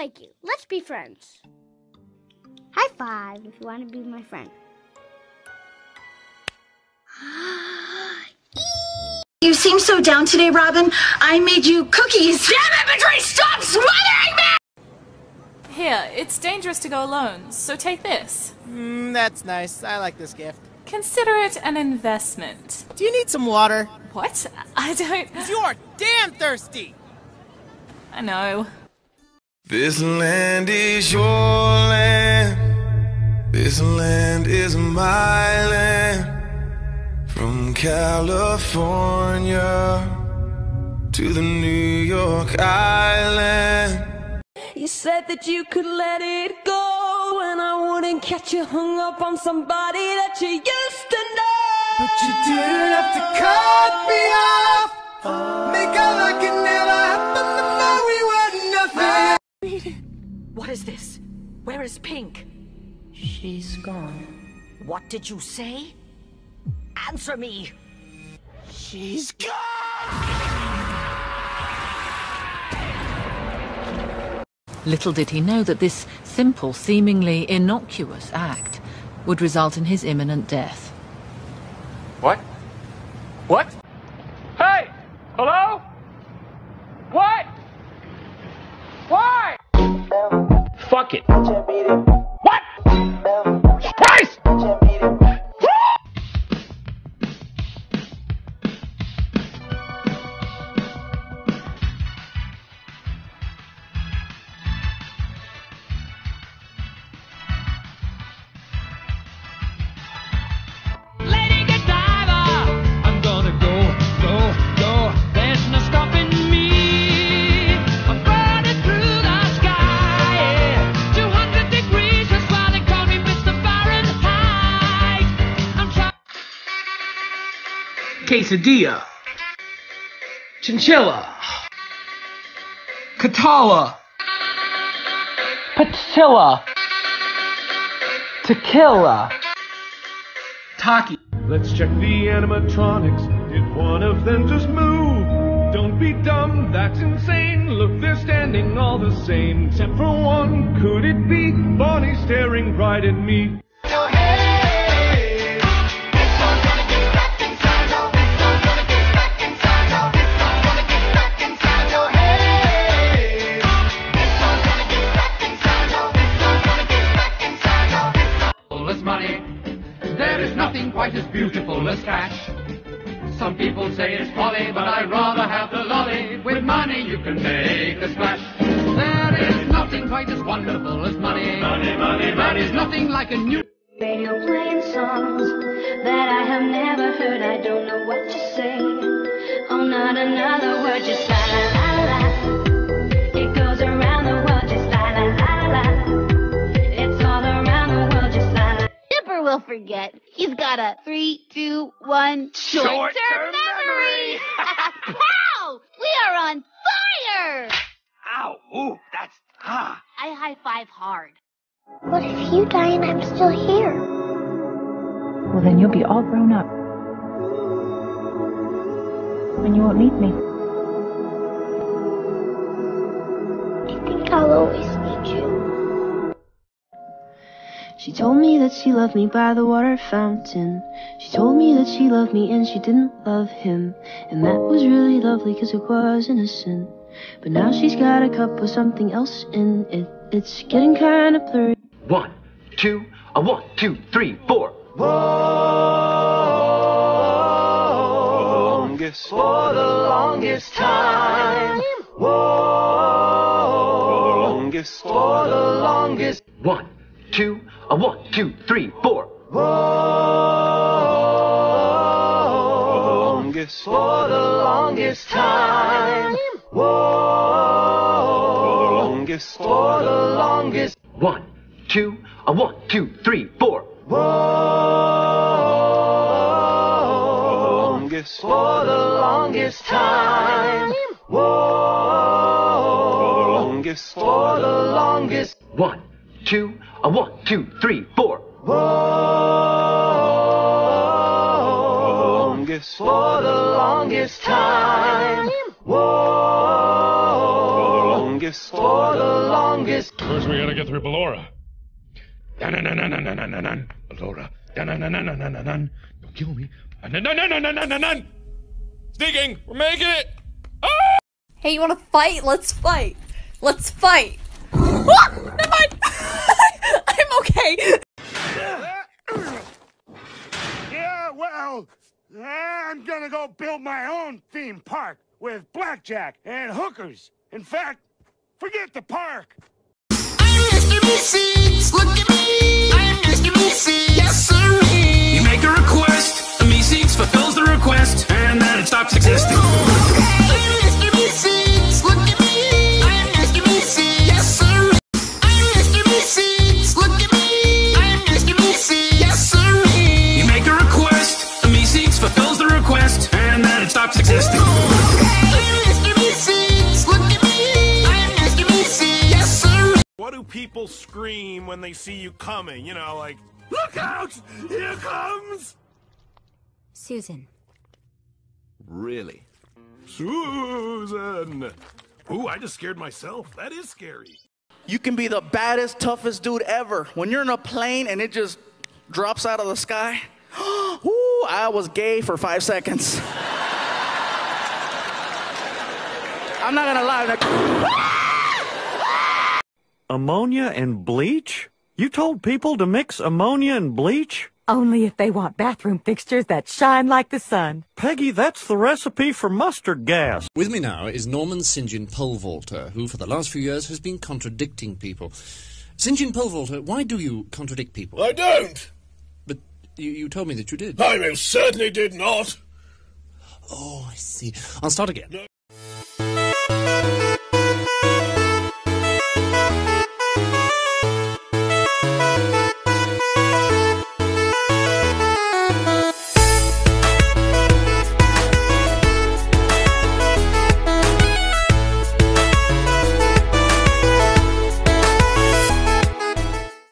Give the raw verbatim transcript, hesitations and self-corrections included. like you. Let's be friends. High five if you want to be my friend. You seem so down today, Robin. I made you cookies. Damn it, Patrice! Stop smothering me! Here, it's dangerous to go alone, so take this. Mm, that's nice. I like this gift. Consider it an investment. Do you need some water? What? I don't... You're damn thirsty! I know. This land is your land. This land is my land. From California to the New York Island. You said that you could let it go, and I wouldn't catch you hung up on somebody that you used to know. But you didn't have to cut me off. Make out like it never happened to me. We were nothing. What is this? Where is Pink? She's gone. What did you say? Answer me. She's gone! Little did he know that this simple, seemingly innocuous act would result in his imminent death. What? What? Hey! Hello? What? Why? Fuck it. What? Christ! Quesadilla, chinchilla, catala, patilla, tequila, taki. Let's check the animatronics. Did one of them just move? Don't be dumb, that's insane. Look, they're standing all the same, except for one. Could it be Bonnie staring right at me? It's beautiful as cash. Some people say it's folly, but I'd rather have the lolly. With money you can make a splash. There is nothing quite as wonderful as money. Money, money, money is nothing like a new radio playing songs that I have never heard. I don't know what to say. Oh, not another word, just la la la la. Will forget. He's got a three, two, one short-term memory. Pow! We are on fire! Ow! Ooh, that's ah! I high five hard. What if you die and I'm still here? Well, then you'll be all grown up, and you won't need me. I think I'll always need you. She told me that she loved me by the water fountain. She told me that she loved me and she didn't love him. And that was really lovely cause it was innocent. But now she's got a cup with something else in it. It's getting kinda blurry. One, two, a one, two, three, four. Whoa, for the longest time. Whoa, for the longest. One. Two, a one, two, three, four. Whoa, for the longest time. Whoa, for the longest. One, two, a one, two, three, four. Whoa, for the longest time. Whoa, for the longest. One. Two, a one, two, three, four. Whoa, for the longest time. Whoa, longest. For the longest. First, we gotta get through Ballora. Dun dun dun dun dun dun dun dun. Ballora. Dun dun dun dun dun dun dun. Don't kill me. Dun dun dun dun dun dun dun dun. Sneaking. We're making it. Ah! Hey, you wanna fight? Let's fight. Let's fight. Ah! Never mind. I'm okay. Yeah, well, I'm gonna go build my own theme park with blackjack and hookers. In fact, forget the park. I'm Mister Meeseeks, look at me. I'm Mister Meeseeks, yes sir. You make a request, the Meeseeks fulfills the request, and then it stops existing. Ooh, okay. I'm Mister Meeseeks, look at me. I'm Mister Meeseeks, yes sir. I'm Mister Meeseeks, look at me. I'm Mister Meeseeks, yes sir. You make a request, the Meeseeks fulfills the request, and then it stops existing. Ooh, okay. What do people scream when they see you coming? You know, like, look out! Here comes! Susan. Really? Susan! Ooh, I just scared myself. That is scary. You can be the baddest, toughest dude ever. When you're in a plane and it just drops out of the sky, ooh, I was gay for five seconds. I'm not gonna lie. Like, ammonia and bleach? You told people to mix ammonia and bleach? Only if they want bathroom fixtures that shine like the sun. Peggy, that's the recipe for mustard gas. With me now is Norman Saint John Pole Vaulter, who for the last few years has been contradicting people. Saint John Pole Vaulter, why do you contradict people? I don't! But you, you told me that you did. I most certainly did not! Oh, I see. I'll start again. No.